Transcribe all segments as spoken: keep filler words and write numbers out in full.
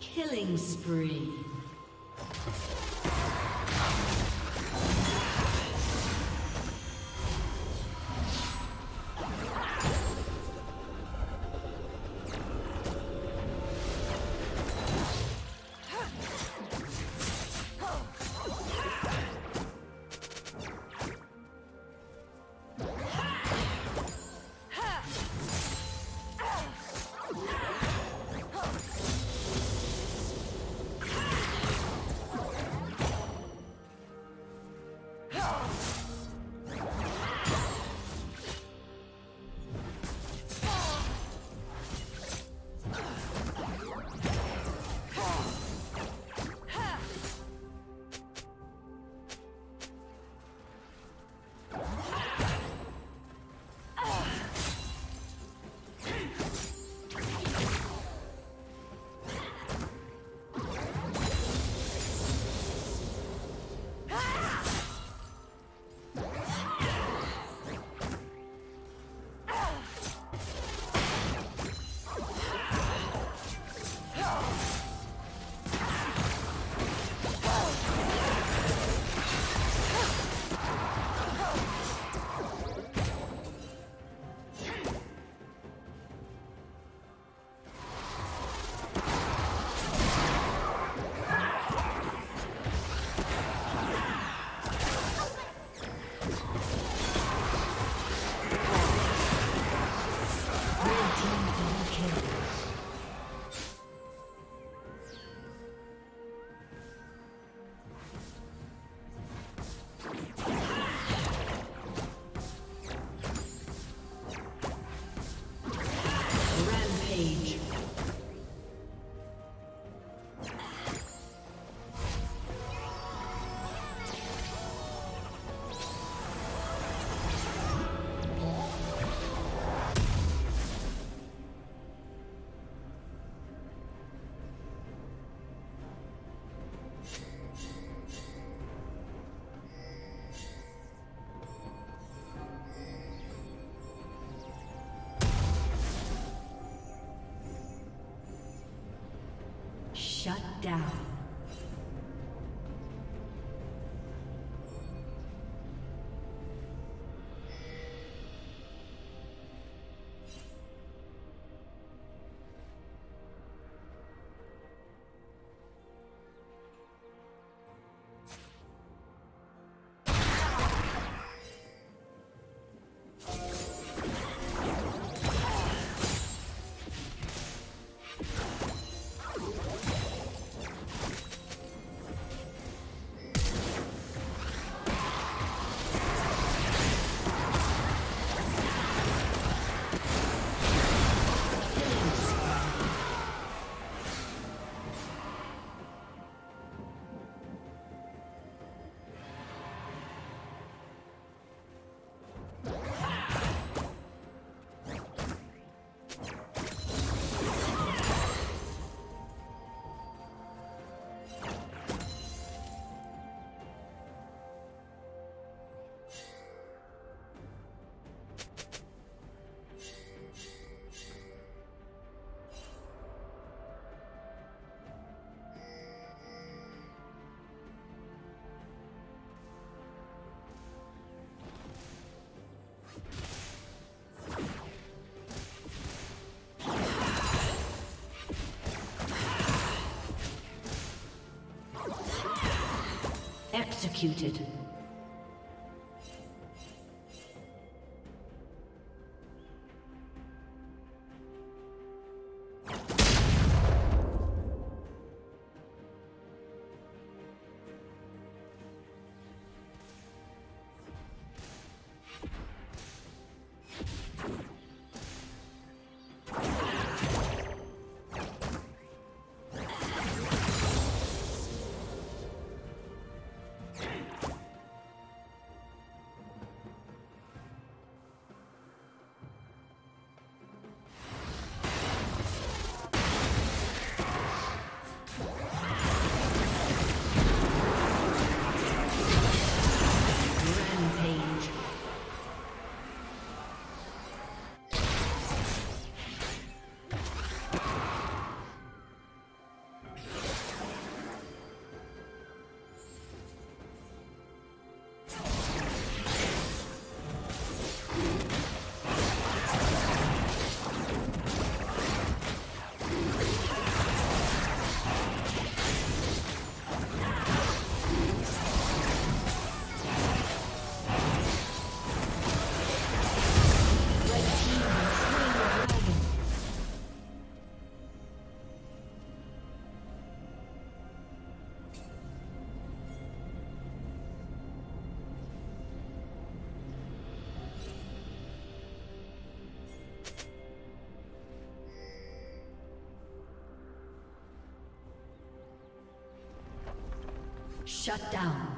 Killing spree. Shut down. Executed. Shut down.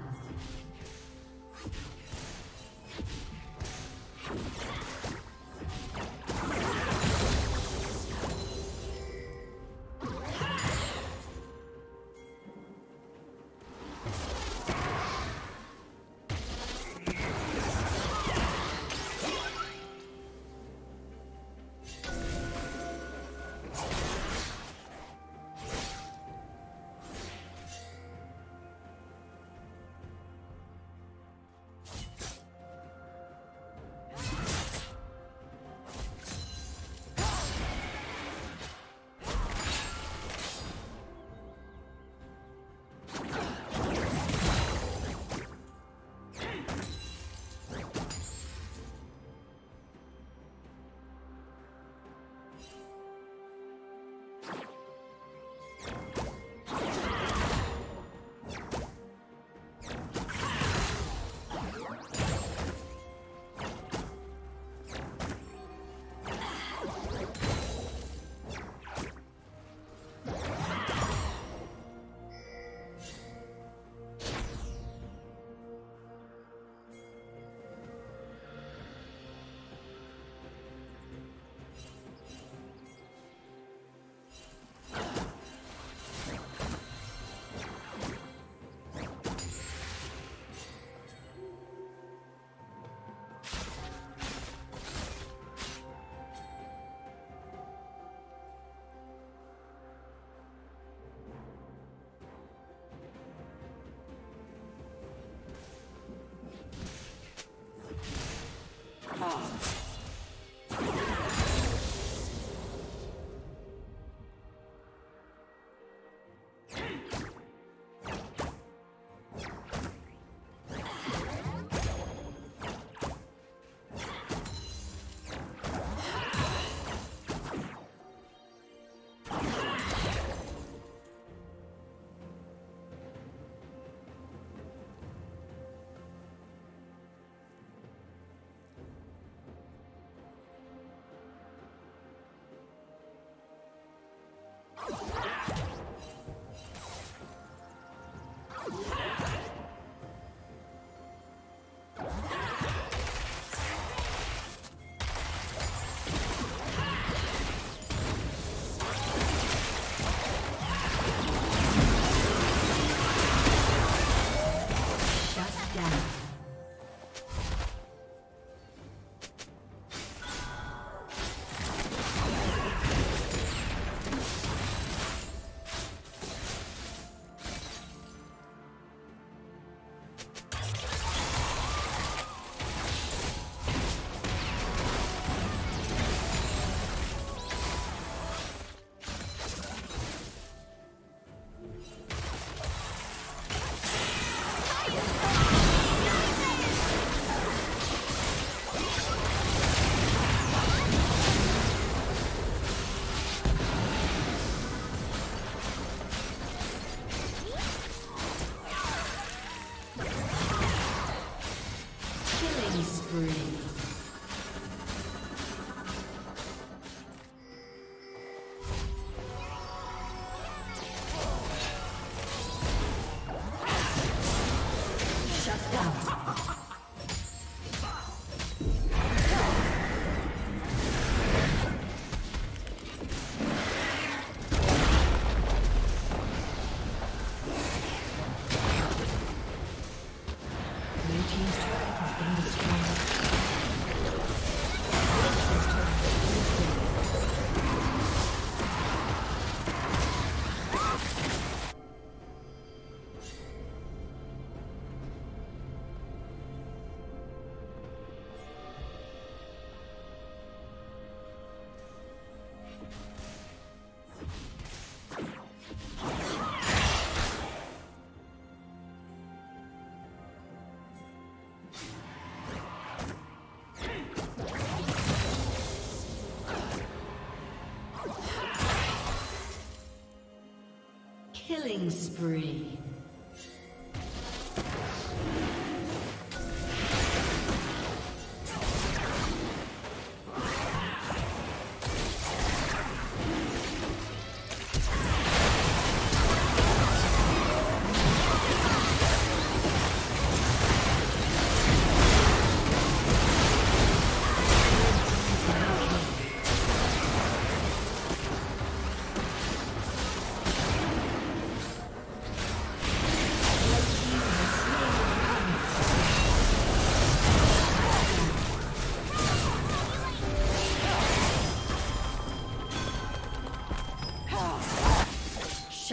Killing spree.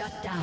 Shut down.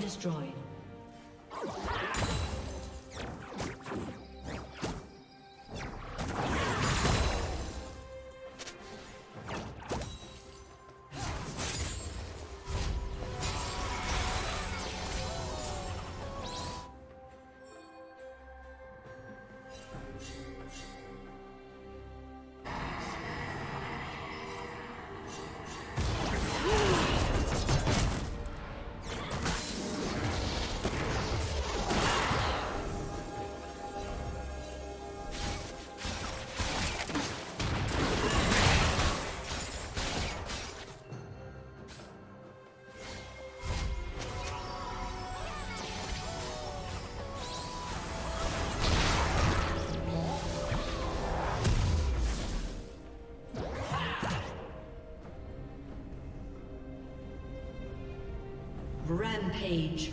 Destroyed. Rampage.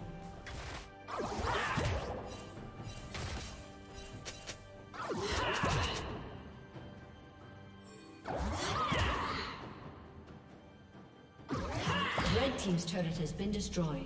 Team's turret has been destroyed.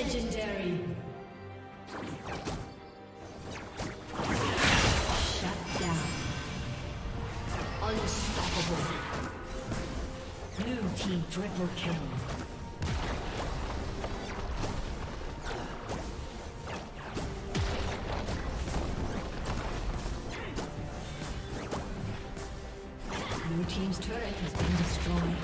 Legendary. Shut down. Unstoppable. Blue team triple kill. Blue team's turret has been destroyed.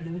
Blue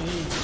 Amen.